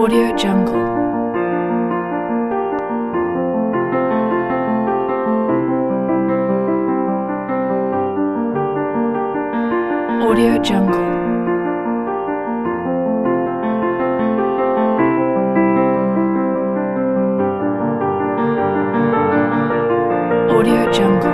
AudioJungle. AudioJungle. AudioJungle.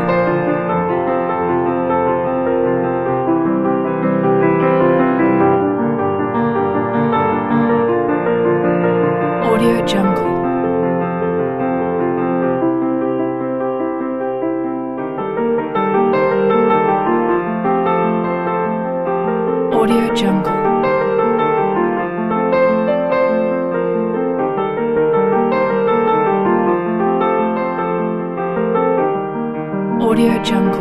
AudioJungle. AudioJungle.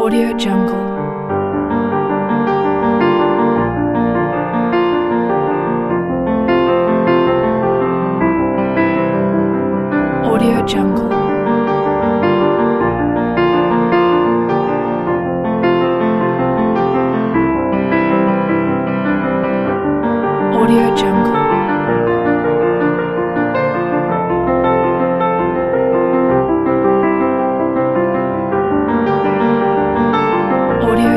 AudioJungle. AudioJungle.